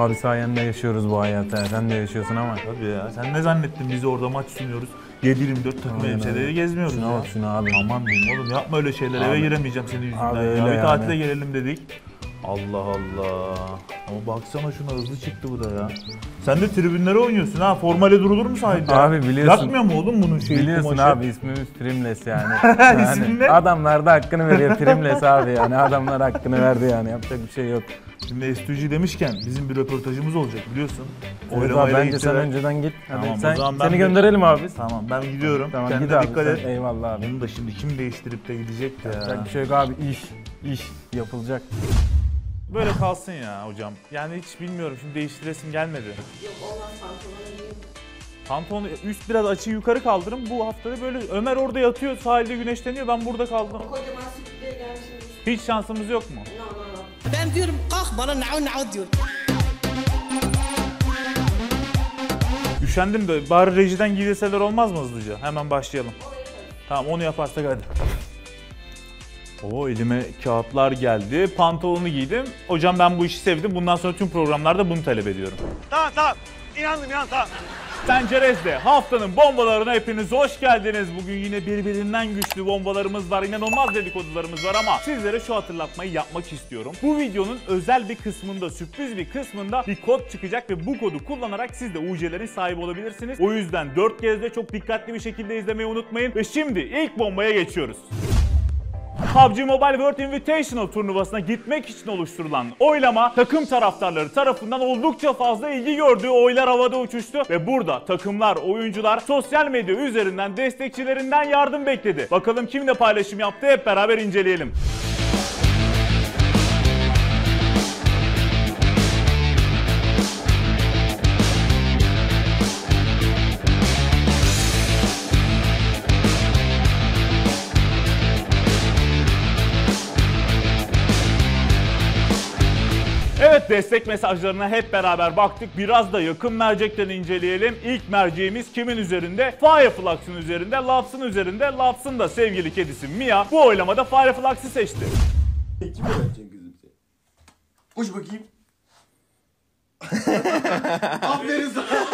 Abi sayende yaşıyoruz bu hayatı. Sen de yaşıyorsun ama. Tabii ya. Sen ne zannettin bizi orada maç sunuyoruz? 7-24 takım elbiseleri gezmiyoruz şuna ya. Bak şuna abi. Aman diyeyim oğlum yapma öyle şeyler. Eve giremeyeceğim senin yüzünden. Abi bir tatile gelelim dedik. Allah Allah. Ama baksana şuna hızlı çıktı bu da ya. Sen de tribünlere oynuyorsun ha. Formale durulur mu sahibi? Abi biliyorsun. Yakmıyor mu oğlum bunun şeyi? Biliyorsun abi ismimiz Trimles yani. Yani adamlar da hakkını veriyor Trimles abi yani. Adamlar hakkını verdi yani. Yapacak bir şey yok. Şimdi S2G demişken bizim bir röportajımız olacak biliyorsun. Evet abi, bence sen önceden git. Tamam, seni gönderelim abi. Tamam ben gidiyorum. Tamam, kendine git dikkat et. Eyvallah abi. Bunu da şimdi kim değiştirip de gidecek ya. Yapacak bir şey yok abi. İş yapılacak. Böyle kalsın ya hocam. Yani hiç bilmiyorum şimdi değiştiresim gelmedi. Yok olmaz pantolonu giyeyim. Pantolonu üst biraz açı yukarı kaldırın. Bu haftada böyle Ömer orada yatıyor sahilde güneşleniyor ben burada kaldım. Kocaman sütlüye gelmişsiniz. Hiç şansımız yok mu? No. Ben diyorum kalk bana nao diyor. Üşendim de bari rejiden giydirseler olmaz mı hızlıca? Hemen başlayalım. Tamam onu yaparsak hadi. Oo, elime kağıtlar geldi. Pantolonu giydim. Hocam ben bu işi sevdim. Bundan sonra tüm programlarda bunu talep ediyorum. Tamam. İnandım tamam. SencerEZ'de haftanın bombalarına hepiniz hoş geldiniz. Bugün yine birbirinden güçlü bombalarımız var. İnanılmaz dedikodularımız var ama sizlere şu hatırlatmayı yapmak istiyorum. Bu videonun özel bir kısmında, sürpriz bir kısmında bir kod çıkacak ve bu kodu kullanarak siz de UC'lerin sahibi olabilirsiniz. O yüzden 4 kez de çok dikkatli bir şekilde izlemeyi unutmayın. Ve şimdi ilk bombaya geçiyoruz. PUBG MOBILE World Invitational turnuvasına gitmek için oluşturulan oylama takım taraftarları tarafından oldukça fazla ilgi gördü. Oylar havada uçuştu ve burada takımlar, oyuncular sosyal medya üzerinden destekçilerinden yardım bekledi. Bakalım kimle paylaşım yaptı hep beraber inceleyelim. Evet destek mesajlarına hep beraber baktık. Biraz da yakın mercekten inceleyelim. İlk merceğimiz kimin üzerinde? Fireflux'un üzerinde, Laps'ın üzerinde. Laps'ın da sevgili kedisi Mia bu oylamada Fireflux'ı seçti. Kimi vereceksin kızım sen? Uç bakayım. Aferin sana.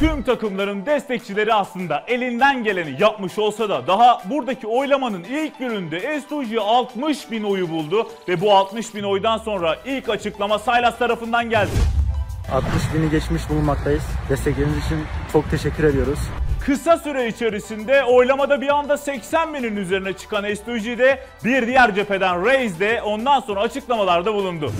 Tüm takımların destekçileri aslında elinden geleni yapmış olsa da daha buradaki oylamanın ilk gününde S2G 60.000 oyu buldu ve bu 60.000 oydan sonra ilk açıklama Saylas tarafından geldi. 60.000'i geçmiş bulunmaktayız. Destekleriniz için çok teşekkür ediyoruz. Kısa süre içerisinde oylamada bir anda 80.000'in üzerine çıkan S2G'de bir diğer cepheden Raze'de ondan sonra açıklamalarda bulundu.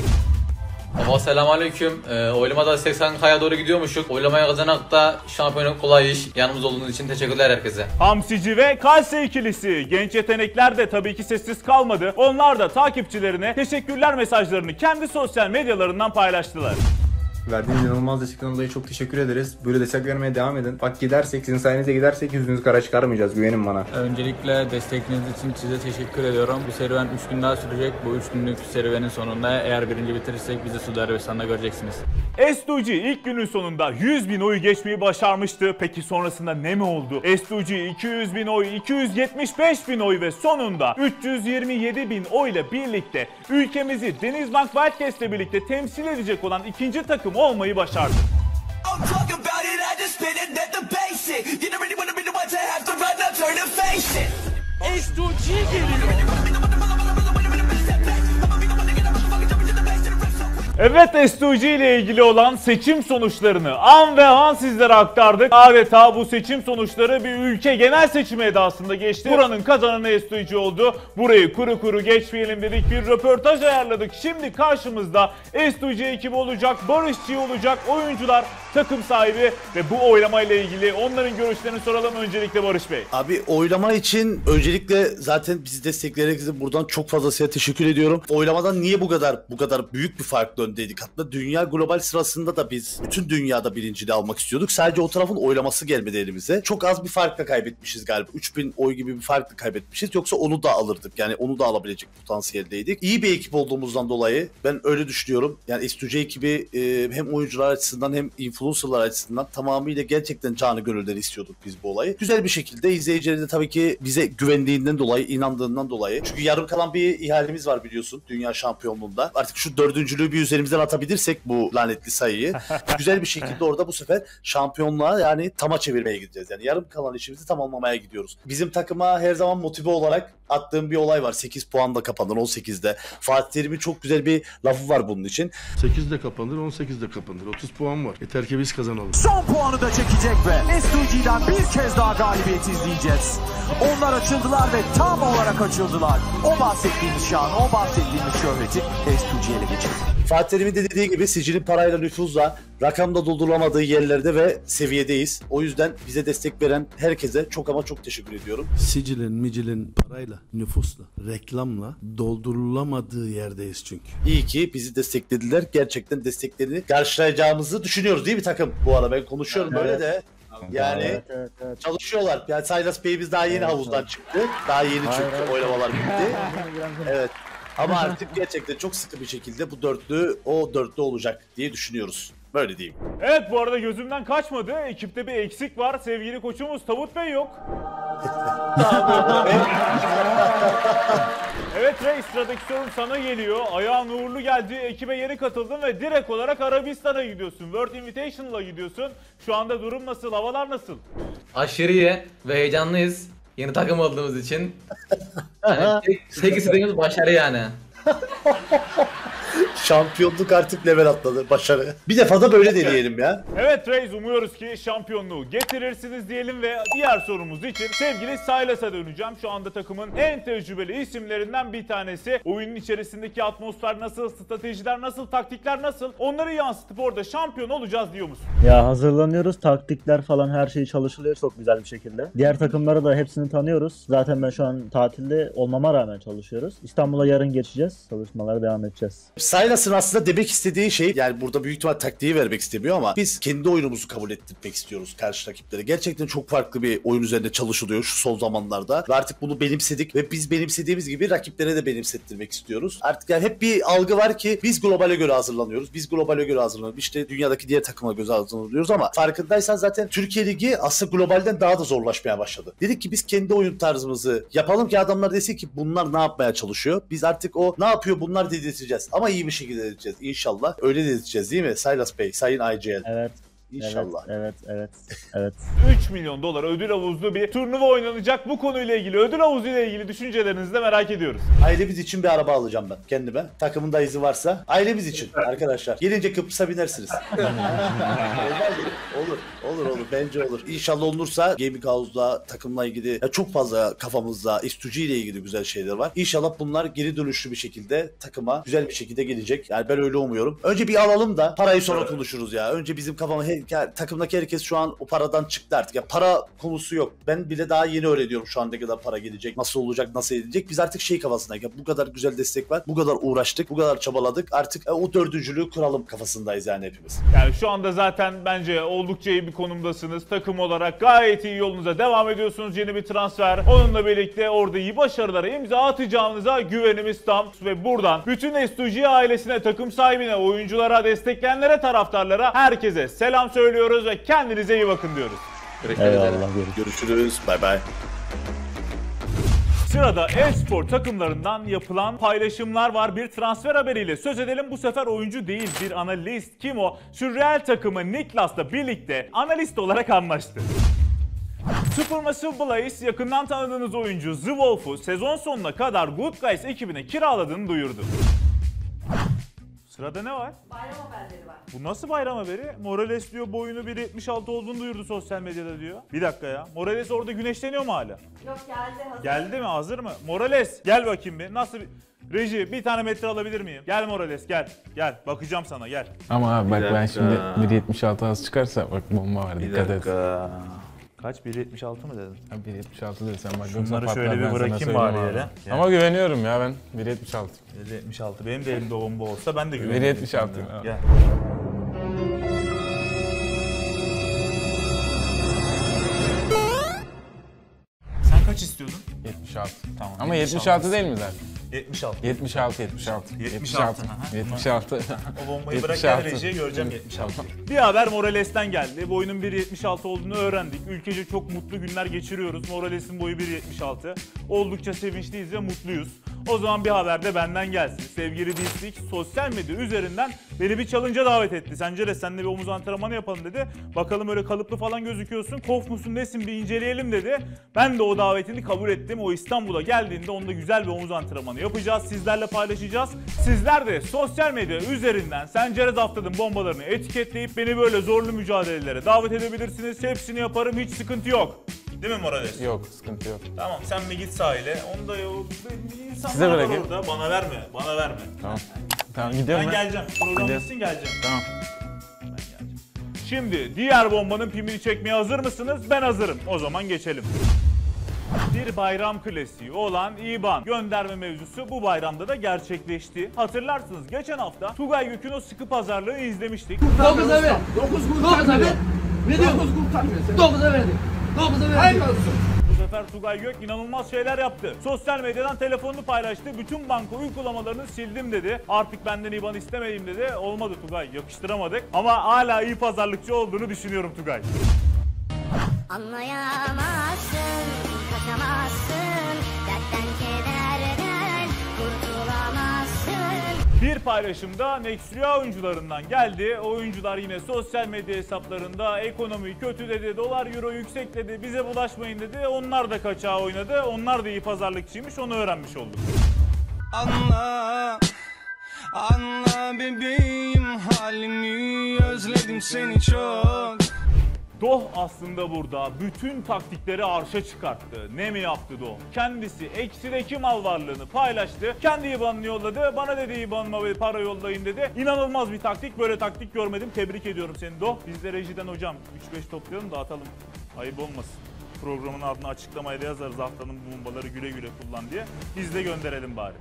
Ama selamünaleyküm. Oylamada 80K'ya doğru gidiyormuşuk. Oylamaya kazanak da şampiyonluk kolay iş. Yanımız olduğunuz için teşekkürler herkese. Hamsici ve Kaysa ikilisi. Genç yetenekler de tabii ki sessiz kalmadı. Onlar da takipçilerine teşekkürler mesajlarını kendi sosyal medyalarından paylaştılar. Verdiğiniz inanılmaz destekten dolayı çok teşekkür ederiz. Böyle destek vermeye devam edin. Bak gidersek, sizin sayenizde gidersek yüzünüzü kara çıkarmayacağız. Güvenin bana. Öncelikle destekleriniz için size teşekkür ediyorum. Bu serüven 3 gün daha sürecek. Bu 3 günlük serüvenin sonunda eğer birinci bitirirsek bizi Suudi Arabistan'da göreceksiniz. S2G ilk günün sonunda 100.000 oyu geçmeyi başarmıştı. Peki sonrasında ne mi oldu? S2G 200.000 oy, 275.000 oy ve sonunda 327.000 oy ile birlikte ülkemizi Denizbank Wildcats'le birlikte temsil edecek olan ikinci takım olmayı başardı. Evet S2G ile ilgili olan seçim sonuçlarını an ve an sizlere aktardık. Adeta bu seçim sonuçları bir ülke genel seçimi edasında geçti. Buranın kazananı S2G oldu. Burayı kuru kuru geçmeyelim dedik. Bir röportaj ayarladık. Şimdi karşımızda S2G ekibi olacak, Barış Çiğ olacak, oyuncular, takım sahibi ve bu oylama ile ilgili onların görüşlerini soralım öncelikle Barış Bey. Abi oylama için öncelikle zaten bizi destekleyenlere buradan çok fazla size teşekkür ediyorum. Oylamadan niye bu kadar büyük bir fark döndüydük? Hatta dünya global sırasında da biz bütün dünyada birinciliği almak istiyorduk. Sadece o tarafın oylaması gelmedi elimize. Çok az bir farkla kaybetmişiz galiba. 3000 oy gibi bir farkla kaybetmişiz. Yoksa onu da alırdık. Yani onu da alabilecek potansiyeldeydik. İyi bir ekip olduğumuzdan dolayı ben öyle düşünüyorum. Yani S2G ekibi hem oyuncular açısından hem influencerlar açısından tamamıyla gerçekten canı gönülden istiyorduk biz bu olayı. Güzel bir şekilde izleyicilerimiz de tabii ki bize güvendiğinden dolayı, inandığından dolayı. Çünkü yarım kalan bir ihalemiz var biliyorsun. Dünya şampiyonluğunda. Artık şu dördüncülüğü bir üzerimize elimizden atabilirsek bu lanetli sayıyı güzel bir şekilde orada bu sefer şampiyonluğa, yani tama çevirmeye gideceğiz. Yani yarım kalan işimizi tamamlamaya gidiyoruz. Bizim takıma her zaman motive olarak attığım bir olay var. 8 puanla kapanır 18'de. Fatih Terim'in çok güzel bir lafı var bunun için. 8'de kapanır 18'de kapanır. 30 puan var. Yeter ki biz kazanalım. Son puanı da çekecek ve S2G'den bir kez daha galibiyet izleyeceğiz. Onlar açıldılar ve tam olarak açıldılar. O bahsettiğimiz şan, o bahsettiğimiz şöhreti S2G'ye ele geçirdi. Fatih Terim'in de dediği gibi sicilin parayla, nüfuzla, rakamda doldurulamadığı yerlerde ve seviyedeyiz. O yüzden bize destek veren herkese çok ama çok teşekkür ediyorum. Sicilin, micilin parayla, nüfusla, reklamla doldurulamadığı yerdeyiz çünkü. İyi ki bizi desteklediler. Gerçekten desteklerini karşılayacağımızı düşünüyoruz değil mi takım? Bu arada ben konuşuyorum evet, böyle de. Yani evet. Çalışıyorlar. Yani Saylas Bey biz daha yeni havuzdan çıktı. Daha yeni çünkü oylamalar bitti. Evet. Ama artık gerçekten çok sıkı bir şekilde bu dörtlü, o dörtlü olacak diye düşünüyoruz. Böyle diyeyim. Evet, bu arada gözümden kaçmadı. Ekipte bir eksik var. Sevgili koçumuz Tavut Bey yok. Evet reis, sıradaki sorum sana geliyor. Ayağın uğurlu geldi. Ekibe yeni katıldın ve direkt olarak Arabistan'a gidiyorsun. World Invitational'a gidiyorsun. Şu anda durum nasıl? Havalar nasıl? Aşırı iyi ve heyecanlıyız. Yeni takım olduğumuz için. Yani tek istediğimiz başarı yani. Şampiyonluk artık level atladı, başarı. Bir defa da böyle deneyelim ya. Evet reis, umuyoruz ki şampiyonluğu getirirsiniz diyelim ve diğer sorumuz için sevgili Saylas'a döneceğim. Şu anda takımın en tecrübeli isimlerinden bir tanesi. Oyunun içerisindeki atmosfer nasıl, stratejiler nasıl, taktikler nasıl? Onları yansıtıp orada şampiyon olacağız diyor musun? Ya hazırlanıyoruz, taktikler falan her şey çalışılıyor çok güzel bir şekilde. Diğer takımları da hepsini tanıyoruz. Zaten ben şu an tatilde olmama rağmen çalışıyoruz. İstanbul'a yarın geçeceğiz, çalışmalara devam edeceğiz. Saylas'ın aslında demek istediği şey, yani burada büyük ihtimal taktiği vermek istemiyor ama biz kendi oyunumuzu kabul ettirmek istiyoruz karşı rakiplere. Gerçekten çok farklı bir oyun üzerinde çalışılıyor şu son zamanlarda ve artık bunu benimsedik ve biz benimsediğimiz gibi rakiplere de benimsettirmek istiyoruz. Artık yani hep bir algı var ki biz globale göre hazırlanıyoruz, biz globale göre hazırlanıyoruz. İşte dünyadaki diğer takıma göre hazırlanıyoruz ama farkındaysan zaten Türkiye Ligi aslında globalden daha da zorlaşmaya başladı. Dedik ki biz kendi oyun tarzımızı yapalım ki adamlar desin ki bunlar ne yapmaya çalışıyor. Biz artık o ne yapıyor bunlar dedirteceğiz ama iyi bir şekilde edeceğiz inşallah. Öyle de edeceğiz değil mi Saylas Bey, Sayın ICL? Evet. İnşallah. Evet. 3 milyon dolar ödül havuzlu bir turnuva oynanacak. Bu konuyla ilgili, ödül havuzuyla ilgili düşüncelerinizi de merak ediyoruz. Ailemiz için bir araba alacağım ben kendime. Takımın da izi varsa ailemiz için arkadaşlar. Gelince Kıbrıs'a binersiniz. Olur. Bence olur. İnşallah olursa Gaming House'da takımla ilgili çok fazla kafamızda S2G ile ilgili güzel şeyler var. İnşallah bunlar geri dönüşlü bir şekilde takıma güzel bir şekilde gelecek. Yani ben öyle umuyorum. Önce bir alalım da parayı sonra konuşuruz ya. Önce bizim kafamı takımdaki herkes şu an o paradan çıktı artık. Ya para konusu yok. Ben bile daha yeni öğreniyorum şu an ne kadar para gelecek, nasıl olacak, nasıl edilecek. Biz artık şey kafasındayız. Ya bu kadar güzel destek var, bu kadar uğraştık, bu kadar çabaladık. Artık o dördüncülüğü kuralım kafasındayız yani hepimiz. Yani şu anda zaten bence oldukça iyi bir konumdasınız. Takım olarak gayet iyi yolunuza devam ediyorsunuz. Yeni bir transfer. Onunla birlikte orada iyi başarılara imza atacağınıza güvenimiz tam. Ve buradan bütün S2G ailesine, takım sahibine, oyunculara, destekleyenlere, taraftarlara, herkese selam söylüyoruz ve kendinize iyi bakın diyoruz. Eyvallah, görüşürüz. Bay bay. Sırada e-spor takımlarından yapılan paylaşımlar var. Bir transfer haberiyle söz edelim. Bu sefer oyuncu değil, bir analist. Kim o? Surreal takımı Niklas'la birlikte analist olarak anlaştı. SuperMassive Blaise yakından tanıdığınız oyuncu The Wolf'u sezon sonuna kadar Good Guys ekibine kiraladığını duyurdu. Sırada ne var? Bayram haberleri var. Bu nasıl bayram haberi? Morales diyor boyunu 1.76 olduğunu duyurdu sosyal medyada diyor. Bir dakika ya. Morales orada güneşleniyor mu hala? Yok, geldi. Hazır. Geldi mi? Hazır mı? Morales gel bakayım bir. Nasıl bir... Reji bir tane metre alabilir miyim? Gel Morales gel. Gel. Bakacağım sana gel. Ama abi bak ben şimdi 1.76 az çıkarsa bak bomba var, dikkat et. Kaç? 1.76 mı dedin? 1.76 desem bak. Şunları şöyle bir bırakayım bari yere. Yani. Ama güveniyorum ya ben 1.76. 1.76 benim de elimde bomba olsa ben de güveniyorum. 1.76. Gel. Sen kaç istiyordun? 76. Tamam. Ama 76 değil mi zaten? 76. O bombayı bırak gel rejiye, göreceğim 76. Bir haber Morales'ten geldi. Boyunun 1.76 olduğunu öğrendik. Ülkece çok mutlu günler geçiriyoruz. Morales'in boyu 1.76. Oldukça sevinçliyiz ve mutluyuz. O zaman bir haber de benden gelsin. Sevgili Bistik sosyal medya üzerinden beni bir challenge'a davet etti. SencerEZ senle bir omuz antrenmanı yapalım dedi. Bakalım öyle kalıplı falan gözüküyorsun. Kof musun nesin bir inceleyelim dedi. Ben de o davetini kabul ettim. O İstanbul'a geldiğinde onda güzel bir omuz antrenmanı yapacağız. Sizlerle paylaşacağız. Sizler de sosyal medya üzerinden SencerEZ haftanın bombalarını etiketleyip beni böyle zorlu mücadelelere davet edebilirsiniz. Hepsini yaparım. Hiç sıkıntı yok. Değil mi Morales? Yok, sıkıntı yok. Tamam, sen bir git sahile. Onu da yok. Size bırakayım. Bana verme, bana verme. Tamam. Tamam, gidiyorum ben. Geleceğim. Programlısın, geleceğim. Tamam. Ben geleceğim. Şimdi diğer bombanın pimini çekmeye hazır mısınız? Ben hazırım. O zaman geçelim. Bir bayram klasiği olan İBAN gönderme mevzusu bu bayramda da gerçekleşti. Hatırlarsınız geçen hafta Tugay Gök'ün o sıkı pazarlığı izlemiştik. 9'a ver. 9'a ver. Ne diyor? 9'a verdik. 9'a verdik. Hayır olsun. Bu sefer Tugay Gök inanılmaz şeyler yaptı. Sosyal medyadan telefonunu paylaştı. Bütün banka uygulamalarını sildim dedi. Artık benden IBAN istemeyeyim dedi. Olmadı Tugay, yakıştıramadık. Ama hala iyi pazarlıkçı olduğunu düşünüyorum Tugay. Anlayamazsın, katamazsın, dertten kederden kurtulamazsın. Bir paylaşımda Nextria oyuncularından geldi. Oyuncular yine sosyal medya hesaplarında ekonomi kötü dedi, dolar euro yüksek dedi, bize bulaşmayın dedi. Onlar da kaçağı oynadı, onlar da iyi pazarlıkçıymış, onu öğrenmiş olduk. Anla, anla bebeğim halimi, özledim seni çok. Do aslında burada bütün taktikleri arşa çıkarttı. Ne mi yaptı Do? Kendisi eksideki mal varlığını paylaştı. Kendi IBAN'ını yolladı. Bana dedi IBAN'ıma para yollayın dedi. İnanılmaz bir taktik. Böyle taktik görmedim. Tebrik ediyorum seni Do. Biz de rejiden hocam 3-5 toplayalım da atalım. Ayıp olmasın. Programın adını açıklamayla yazarız. Haftanın bombaları güle güle kullan diye. Biz de gönderelim bari.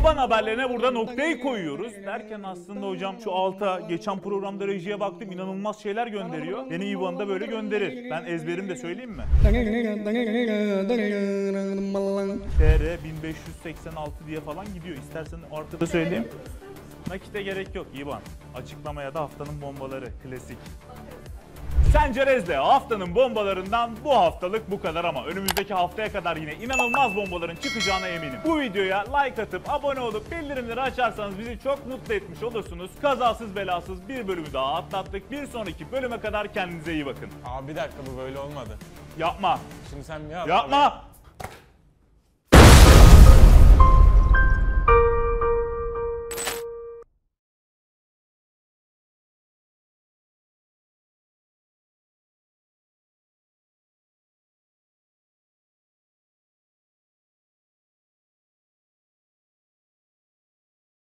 İBAN haberlerine burada noktayı koyuyoruz. Derken aslında hocam şu alta geçen programda rejiye baktım inanılmaz şeyler gönderiyor. Beni İBAN'da böyle gönderir. Ben ezberim de söyleyeyim mi? TR 1586 diye falan gidiyor. İstersen artı da söyleyeyim. Nakite gerek yok İBAN. Açıklamaya da haftanın bombaları klasik. SencerEZ'de haftanın bombalarından bu haftalık bu kadar ama önümüzdeki haftaya kadar yine inanılmaz bombaların çıkacağına eminim. Bu videoya like atıp abone olup bildirimleri açarsanız bizi çok mutlu etmiş olursunuz. Kazasız belasız bir bölümü daha atlattık. Bir sonraki bölüme kadar kendinize iyi bakın. Abi bir dakika bu böyle olmadı. Yapma. Şimdi sen ne yapma. Yapma.